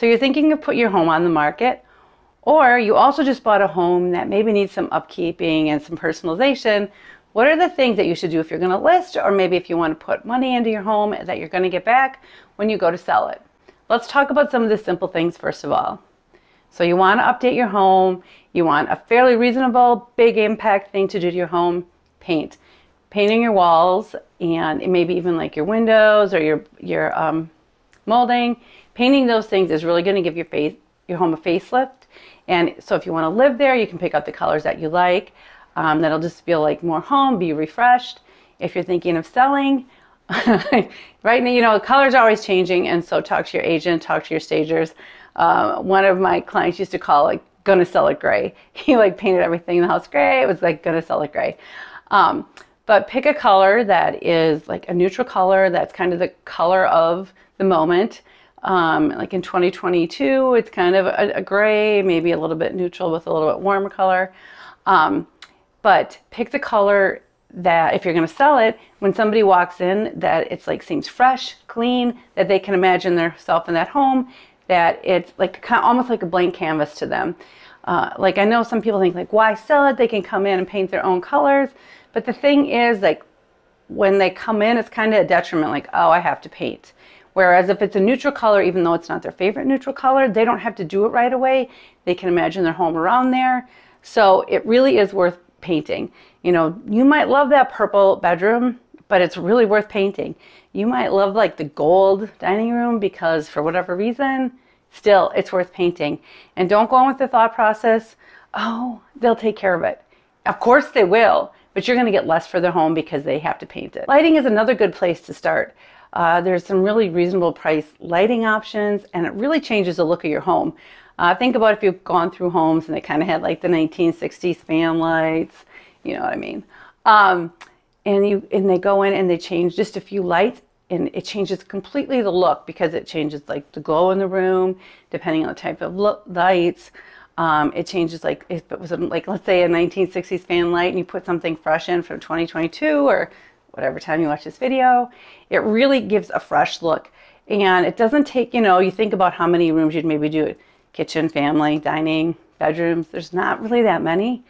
So you're thinking of put your home on the market, or you also just bought a home that maybe needs some upkeeping and some personalization. What are the things that you should do if you're going to list, or maybe if you want to put money into your home that you're going to get back when you go to sell it? Let's talk about some of the simple things first of all. So you want to update your home. You want a fairly reasonable, big impact thing to do to your home: paint. Painting your walls, and maybe even like your windows or your molding. Painting those things is really going to give your home a facelift. And so if you want to live there, you can pick out the colors that you like. That'll just feel like more home, be refreshed. If you're thinking of selling, right now, you know, colors are always changing, and so talk to your agent, talk to your stagers. One of my clients used to call it gonna sell it gray. He like painted everything in the house gray. It was like gonna sell it gray. But pick a color that is like a neutral color, that's kind of the color of the moment. Like in 2022, it's kind of a gray, maybe a little bit neutral with a little bit warmer color. But pick the color that if you're going to sell it, when somebody walks in, that it's like seems fresh, clean, that they can imagine themselves in that home, that it's like kind of almost like a blank canvas to them. Like I know some people think like, why sell it? They can come in and paint their own colors. But the thing is, like when they come in, it's kind of a detriment, like, oh, I have to paint. Whereas if it's a neutral color, even though it's not their favorite neutral color, they don't have to do it right away. They can imagine their home around there. So it really is worth painting. You know, you might love that purple bedroom, but it's really worth painting. You might love like the gold dining room, because for whatever reason, still it's worth painting. And don't go on with the thought process, oh, they'll take care of it. Of course they will, but you're going to get less for their home because they have to paint it. Lighting is another good place to start. There's some really reasonable price lighting options, and it really changes the look of your home. Think about if you've gone through homes and they kind of had like the 1960s fan lights, you know what I mean? And they go in and they change just a few lights, and it changes completely the look, because it changes like the glow in the room, depending on the type of lights. It changes, like if it was like, let's say a 1960s fan light, and you put something fresh in from 2022 or whatever time you watch this video, it really gives a fresh look. And it doesn't take, you know, you think about how many rooms you'd maybe do it. Kitchen, family, dining, bedrooms. There's not really that many.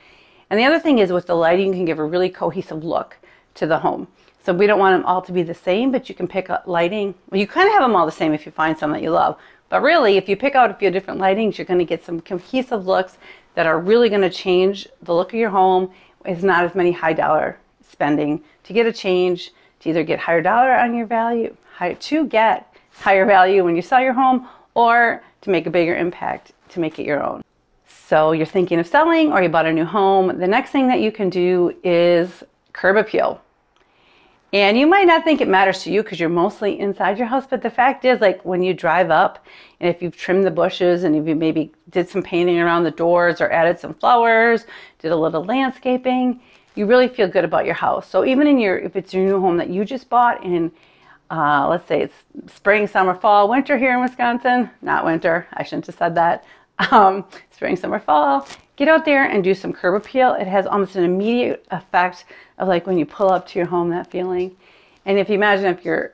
And the other thing is, with the lighting, you can give a really cohesive look to the home. So we don't want them all to be the same, but you can pick up lighting. Well, you kind of have them all the same if you find some that you love. But really, if you pick out a few different lightings, you're going to get some cohesive looks that are really going to change the look of your home. It's not as many high dollar spending to get a change, to either get higher dollar on your value, to get higher value when you sell your home, or to make a bigger impact, to make it your own. So you're thinking of selling, or you bought a new home. The next thing that you can do is curb appeal. And you might not think it matters to you because you're mostly inside your house, but the fact is, like when you drive up, and if you've trimmed the bushes, and if you maybe did some painting around the doors, or added some flowers, did a little landscaping, you really feel good about your house. So even in if it's your new home that you just bought, and let's say it's spring, summer, fall, winter here in Wisconsin. Not winter, I shouldn't have said that. Spring, summer, fall. Get out there and do some curb appeal. It has almost an immediate effect of like when you pull up to your home, that feeling. And if you imagine if you're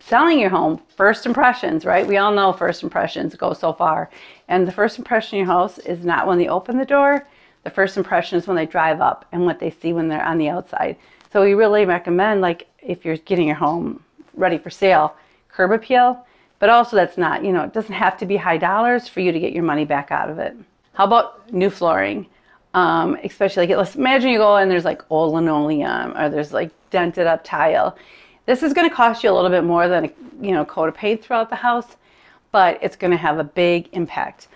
selling your home, first impressions, right? We all know first impressions go so far. And the first impression of your house is not when they open the door. The first impression is when they drive up and what they see when they're on the outside. So we really recommend, like if you're getting your home ready for sale, curb appeal, but also that's not, you know, it doesn't have to be high dollars for you to get your money back out of it. How about new flooring? Especially like, let's imagine you go and there's like old linoleum, or there's like dented up tile. This is going to cost you a little bit more than a, you know, coat of paint throughout the house, but it's going to have a big impact.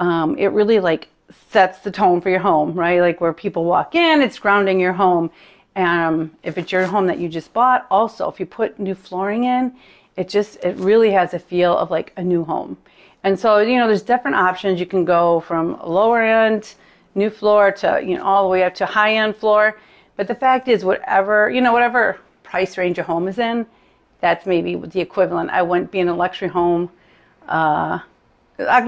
It really like sets the tone for your home, right? Like where people walk in, it's grounding your home. If it's your home that you just bought, also if you put new flooring in, it really has a feel of like a new home. And so, you know, there's different options. You can go from lower end new floor to, you know, all the way up to high end floor. But the fact is, whatever, you know, whatever price range your home is in, that's maybe the equivalent. I wouldn't be in a luxury home, price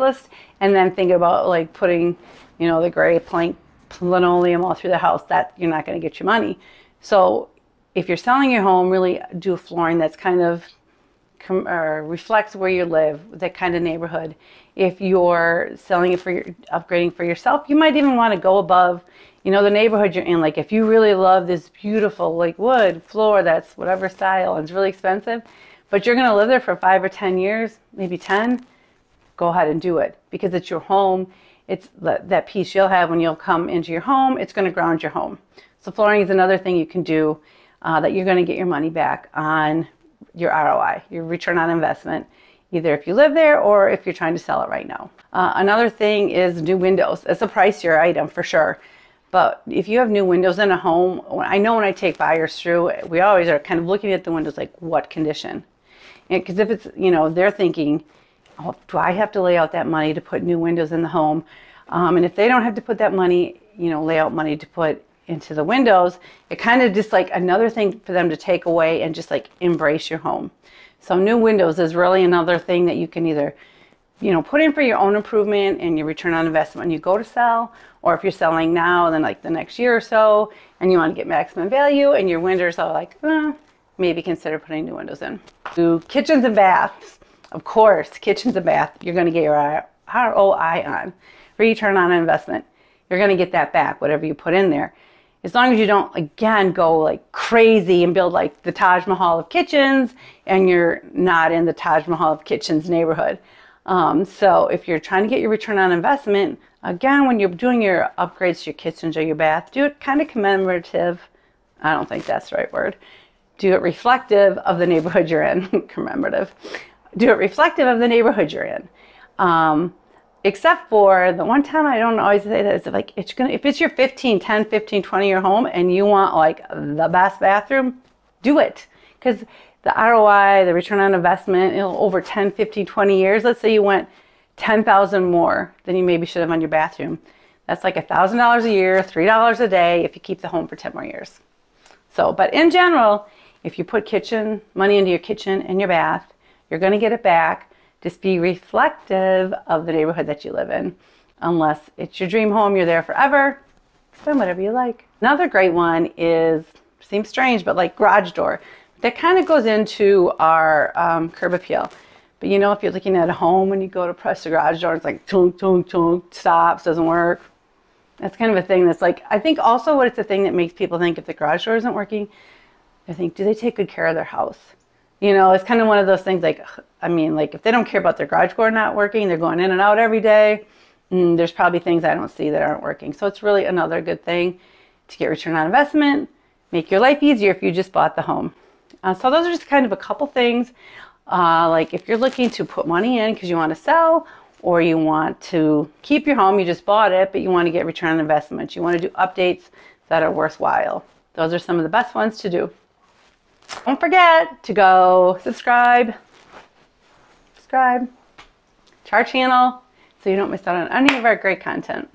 list, and then think about like putting, you know, the gray plank linoleum all through the house. That you're not going to get your money. So if you're selling your home, really do flooring that's kind of reflects where you live, that kind of neighborhood. If you're selling it for your, upgrading for yourself, you might even want to go above, you know, the neighborhood you're in. Like if you really love this beautiful like wood floor that's whatever style and it's really expensive, but you're going to live there for 5 or 10 years, maybe 10, go ahead and do it, because it's your home. It's that peace you'll have when you'll come into your home. It's going to ground your home. So flooring is another thing you can do that you're going to get your money back on, your ROI, your return on investment, either if you live there or if you're trying to sell it right now. Another thing is new windows. It's a pricier item for sure. But if you have new windows in a home, I know when I take buyers through, we always are kind of looking at the windows like, what condition? Because if it's, you know, they're thinking, oh, do I have to lay out that money to put new windows in the home? And if they don't have to put that money, you know, lay out money to put into the windows, it kind of just like another thing for them to take away and just like embrace your home. So new windows is really another thing that you can either, you know, put in for your own improvement and your return on investment when you go to sell, or if you're selling now and then like the next year or so and you want to get maximum value and your windows are like, maybe consider putting new windows in. Do kitchens and baths. Of course, kitchens and baths, you're going to get your ROI on, return on investment. You're going to get that back, whatever you put in there. As long as you don't, again, go like crazy and build like the Taj Mahal of kitchens, and you're not in the Taj Mahal of kitchens neighborhood. So if you're trying to get your return on investment, again, when you're doing your upgrades to your kitchens or your bath, do it kind of commemorative. I don't think that's the right word. Do it reflective of the neighborhood you're in. Commemorative. Do it reflective of the neighborhood you're in. Except for the one time, I don't always say that, it's like, if it's your 15, 10, 15, 20-year home and you want like the best bathroom, do it. Because the ROI, the return on investment, over 10, 15, 20 years, let's say you went $10,000 more than you maybe should have on your bathroom. That's like $1,000 a year, $3 a day if you keep the home for 10 more years. So, but in general, if you put kitchen money into your kitchen and your bath, you're going to get it back. Just be reflective of the neighborhood that you live in. Unless it's your dream home, you're there forever, spend whatever you like. Another great one is, seems strange, but like garage door. That kind of goes into our curb appeal. But you know, if you're looking at a home and you go to press the garage door, it's like, tunk, tunk, tunk, stops, doesn't work. That's kind of a thing that's like, I think also what it's a thing that makes people think if the garage door isn't working, they think, do they take good care of their house? You know, it's kind of one of those things like, I mean, like if they don't care about their garage door not working, they're going in and out every day. There's probably things I don't see that aren't working. So it's really another good thing to get return on investment, make your life easier if you just bought the home. So those are just kind of a couple things. Like if you're looking to put money in because you want to sell or you want to keep your home, you just bought it, but you want to get return on investment. You want to do updates that are worthwhile. Those are some of the best ones to do. Don't forget to go subscribe to our channel so you don't miss out on any of our great content.